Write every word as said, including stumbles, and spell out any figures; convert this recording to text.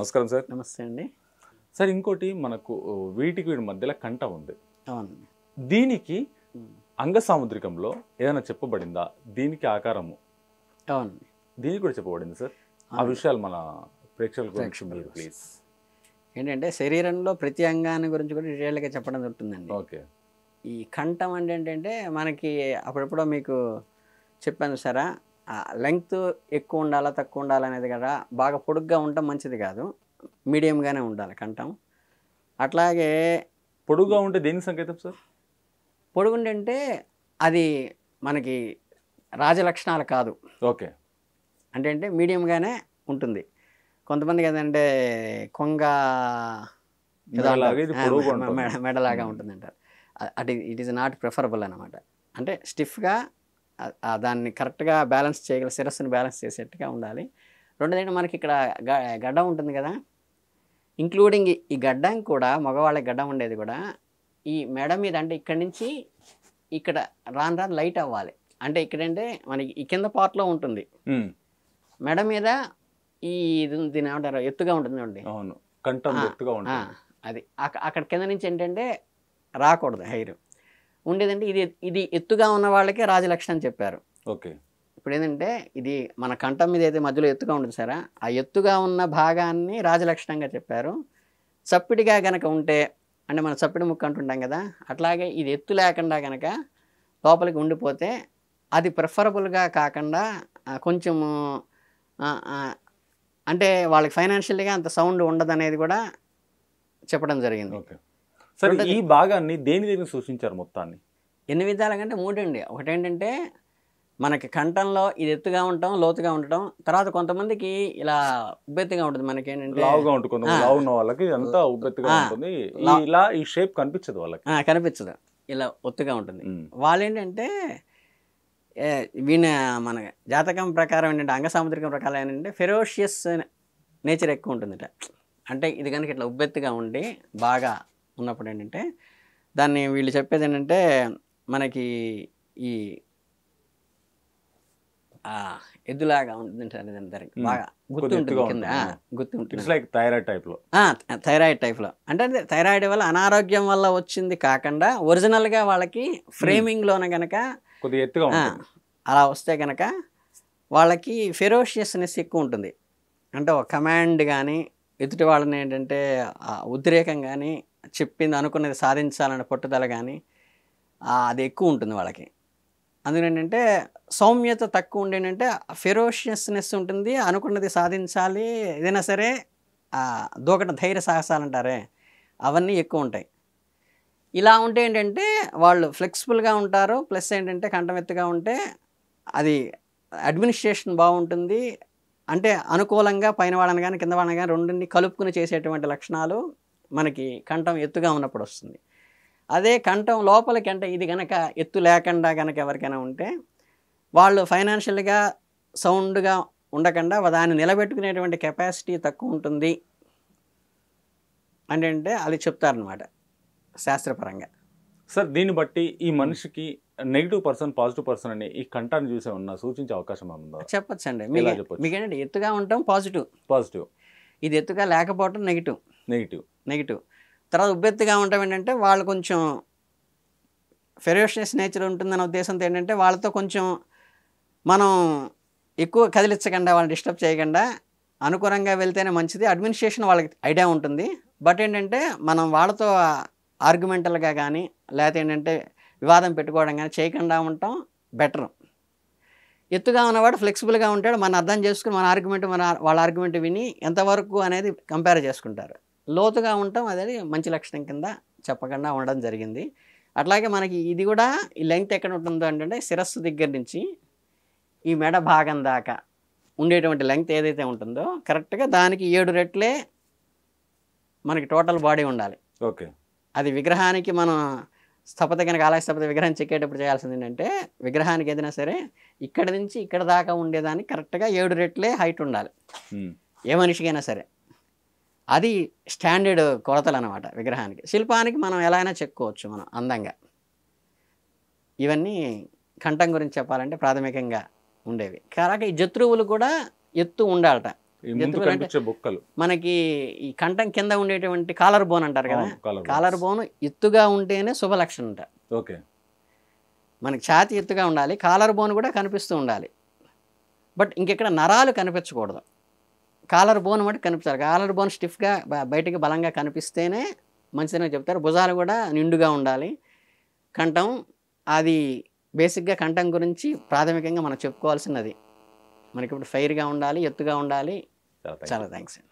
నమస్కారం సార్. నమస్తే అండి సార్. ఇంకోటి మనకు వీటికి వీడి మధ్యలో కంట ఉంది, దీనికి అంగ సాముద్రికంలో ఏదైనా చెప్పబడిందా? దీనికి ఆకారము దీనికి కూడా చెప్పబడింది సార్. ఆ విషయాలు మన ప్రేక్షకులకు ప్లీజ్. ఏంటంటే శరీరంలో ప్రతి అంగాన్ని గురించి కూడా డీటెయిల్గా చెప్పడం జరుగుతుందండి. ఓకే. ఈ కంఠం అంటే ఏంటంటే మనకి అప్పుడప్పుడు మీకు చెప్పాను సరే, లెంగ్త్ ఎక్కువ ఉండాలా తక్కువ ఉండాలనేది కదా, బాగా పొడుగ్గా ఉండటం మంచిది కాదు, మీడియంగానే ఉండాలి కంఠం. అట్లాగే పొడుగ్గా ఉంటే దేనికి సంకేతం సార్? పొడుగుంటే అది మనకి రాజలక్షణాలు కాదు. ఓకే. అంటే అంటే మీడియంగానే ఉంటుంది. కొంతమందికి ఏదంటే కొంగ మెడలాగా ఉంటుంది అంటారు. అది ఇట్ ఈస్ నాట్ ప్రిఫరబుల్ అనమాట. అంటే స్టిఫ్గా దాన్ని కరెక్ట్గా బ్యాలెన్స్ చేయగల శిరస్సును బ్యాలెన్స్ చేసేట్టుగా ఉండాలి. రెండోదంటే మనకి ఇక్కడ గడ్డ ఉంటుంది కదా, ఇంక్లూడింగ్ ఈ గడ్డం కూడా, మగవాళ్ళకి గడ్డం ఉండేది కూడా ఈ మెడ మీద, అంటే ఇక్కడ నుంచి ఇక్కడ రాను రాను లైట్ అవ్వాలి. అంటే ఇక్కడంటే మనకి ఈ కింద పార్ట్లో ఉంటుంది, మెడ మీద ఈ దీని ఏమంటారు ఎత్తుగా ఉంటుంది చూడండి. అవును, కంఠం ఎత్తుగా ఉంటుంది. అది అక్కడ కింద నుంచి ఏంటంటే రాకూడదు హైరు ఉండేదంటే. ఇది ఇది ఎత్తుగా ఉన్న వాళ్ళకే రాజలక్ష్మి అని చెప్పారు. ఓకే. ఇప్పుడు ఏంటంటే ఇది మన కంఠం మీద అయితే మధ్యలో ఎత్తుగా ఉంటుంది సారా, ఆ ఎత్తుగా ఉన్న భాగాన్ని రాజలక్షణంగా చెప్పారు. చప్పిడిగా గనక ఉంటే అంటే మనం చప్పిడి ముక్క అంటుంటాం కదా, అట్లాగే ఇది ఎత్తు లేకుండా గనక లోపలికి ఉండిపోతే అది ప్రిఫరబుల్గా కాకుండా కొంచెము అంటే వాళ్ళకి ఫైనాన్షియల్గా అంత సౌండ్ ఉండదు అనేది కూడా చెప్పడం జరిగింది. ఓకే. సరే, ఈ భాగాన్ని దేని దేని సూచించారు? మొత్తాన్ని ఎన్ని విధాలుగా అంటే మూడండి. ఒకటేంటంటే మనకి కంఠంలో ఇది ఎత్తుగా ఉండటం, లోతుగా ఉండటం, తర్వాత కొంతమందికి ఇలా ఉబ్బెత్తుగా ఉంటుంది. మనకి ఏంటంటే లావుగా ఉంటుంది, లావు ఉన్న వాళ్ళకి అంతా ఉబ్బెత్తుగా ఉంటుంది, ఇలా ఈ షేప్ కనిపించదు వాళ్ళకి, కనిపించదు, ఇలా ఒత్తుగా ఉంటుంది. వాళ్ళు ఏంటంటే వీణ మన జాతకం ప్రకారం ఏంటంటే అంగ సాముద్రికం ప్రకారం ఏంటంటే ఫెరోషియస్ నేచర్ ఎక్కువ ఉంటుందిట. అంటే ఇది కనుక ఇట్లా ఉబ్బెత్తుగా ఉండి బాగా ఉన్నప్పుడు ఏంటంటే దాన్ని వీళ్ళు చెప్పేది ఏంటంటే మనకి ఈ ఎద్దులాగా ఉంటుంది సార్, దానికి బాగా గుర్తుంటుంది కింద గుర్తుంటుంది, లైక్ థైరాయిడ్ టైప్లో. థైరాయిడ్ టైప్లో అంటే థైరాయిడ్ వల్ల అనారోగ్యం వల్ల వచ్చింది కాకుండా ఒరిజినల్గా వాళ్ళకి ఫ్రేమింగ్లోనే కనుక కొద్దిగా ఎత్తుగా అలా వస్తే కనుక వాళ్ళకి ఫెరోషియస్నెస్ ఎక్కువ ఉంటుంది. అంటే ఒక కమాండ్ కానీ ఎదుటి వాళ్ళని ఏంటంటే ఉద్రేకం కానీ, చెప్పింది అనుకున్నది సాధించాలనే పట్టుదల కానీ అది ఎక్కువ ఉంటుంది వాళ్ళకి. అందుకని ఏంటంటే సౌమ్యత తక్కువ ఉండి ఏంటంటే ఫెరోషియస్నెస్ ఉంటుంది, అనుకున్నది సాధించాలి, ఏదైనా సరే దూకట ధైర్య సాహసాలు అంటారే అవన్నీ ఎక్కువ ఉంటాయి. ఇలా ఉంటే ఏంటంటే వాళ్ళు ఫ్లెక్సిబుల్గా ఉంటారు. ప్లస్ ఏంటంటే కంఠం ఎత్తుగా ఉంటే అది అడ్మినిస్ట్రేషన్ బాగుంటుంది. అంటే అనుకూలంగా పైన వాళ్ళని కానీ కింద వాళ్ళని కానీ రెండుని కలుపుకుని చేసేటువంటి లక్షణాలు మనకి కంఠం ఎత్తుగా ఉన్నప్పుడు వస్తుంది. అదే కంఠం లోపలికి అంటే ఇది కనుక ఎత్తు లేకుండా కనుక ఎవరికైనా ఉంటే వాళ్ళు ఫైనాన్షియల్గా సౌండ్గా ఉండకుండా దాన్ని నిలబెట్టుకునేటువంటి కెపాసిటీ తక్కువ ఉంటుంది అంటే అంటే అది చెప్తారనమాట శాస్త్రపరంగా. సార్, దీన్ని బట్టి ఈ మనిషికి నెగిటివ్ పర్సన్ పాజిటివ్ పర్సన్ అని ఈ కంఠాన్ని చూసే ఉన్న సూచించే అవకాశం ఉందా? చెప్పచ్చండి. మీకేంటంటే ఎత్తుగా ఉండటం పాజిటివ్, పాజిటివ్ ఇది ఎత్తుగా లేకపోవటం నెగిటివ్, నెగిటివ్ నెగిటివ్ తర్వాత ఉబ్బెత్తుగా ఉండటం ఏంటంటే వాళ్ళు కొంచెం ఫెరోషియస్ నేచర్ ఉంటుందన్న ఉద్దేశంతో ఏంటంటే వాళ్ళతో కొంచెం మనం ఎక్కువ కదిలించకుండా వాళ్ళని డిస్టర్బ్ చేయకుండా అనుకూలంగా వెళ్తేనే మంచిది. అడ్మినిస్ట్రేషన్ వాళ్ళకి ఐడియా ఉంటుంది, బట్ ఏంటంటే మనం వాళ్ళతో ఆర్గ్యుమెంటల్గా కానీ లేకపోతే ఏంటంటే వివాదం పెట్టుకోవడం కానీ చేయకుండా ఉండటం బెటర్. ఎత్తుగా ఉన్నవాడు ఫ్లెక్సిబుల్గా ఉంటాడు, మనం అర్థం చేసుకుని మన ఆర్గ్యుమెంట్ మన వాళ్ళ ఆర్గ్యుమెంట్ విని ఎంతవరకు అనేది కంపేర్ చేసుకుంటారు. లోతుగా ఉండటం అదే మంచి లక్షణం కింద చెప్పకుండా ఉండడం జరిగింది. అట్లాగే మనకి ఇది కూడా ఈ లెంగ్త్ ఎక్కడ ఉంటుందో అంటే శిరస్సు దగ్గర నుంచి ఈ మెడ భాగం దాకా ఉండేటువంటి లెంగ్త్ ఏదైతే ఉంటుందో కరెక్ట్గా దానికి ఏడు రెట్లే మనకి టోటల్ బాడీ ఉండాలి. ఓకే. అది విగ్రహానికి మనం స్థపత కనుక ఆలయ స్థపత విగ్రహం చెక్కేటప్పుడు చేయాల్సింది ఏంటంటే విగ్రహానికి ఏదైనా సరే ఇక్కడ నుంచి ఇక్కడ దాకా ఉండేదానికి కరెక్ట్గా ఏడు రెట్లే హైట్ ఉండాలి ఏ మనిషికైనా సరే. అది స్టాండర్డ్ కొలతలు అనమాట విగ్రహానికి. శిల్పానికి మనం ఎలా అయినా చెక్కోవచ్చు మనం అందంగా. ఇవన్నీ కంఠం గురించి చెప్పాలంటే ప్రాథమికంగా ఉండేవి. కాక ఈ జత్రువులు కూడా ఎత్తు ఉండాలట. మనకి ఈ కంఠం కింద ఉండేటువంటి కాలర్ బోన్ అంటారు కదా, కాలర్ బోన్ ఎత్తుగా ఉంటేనే శుభ లక్షణం అంట. ఓకే, మనకి ఛాతి ఎత్తుగా ఉండాలి, కాలర్ బోన్ కూడా కనిపిస్తూ ఉండాలి. బట్ ఇంకెక్కడ నరాలు కనిపించకూడదు, కాలర్ బోన్ మటుకు కనిపించాలి. కాలర్ బోన్ స్టిఫ్గా బయటికి బలంగా కనిపిస్తేనే మంచిదనే చెప్తారు. భుజాలు కూడా నిండుగా ఉండాలి. కంఠం అది బేసిక్గా కంఠం గురించి ప్రాథమికంగా మనం చెప్పుకోవాల్సినది. మనకి ఇప్పుడు ఫైర్గా ఉండాలి, ఎత్తుగా ఉండాలి. చాలా థ్యాంక్స్ అండి.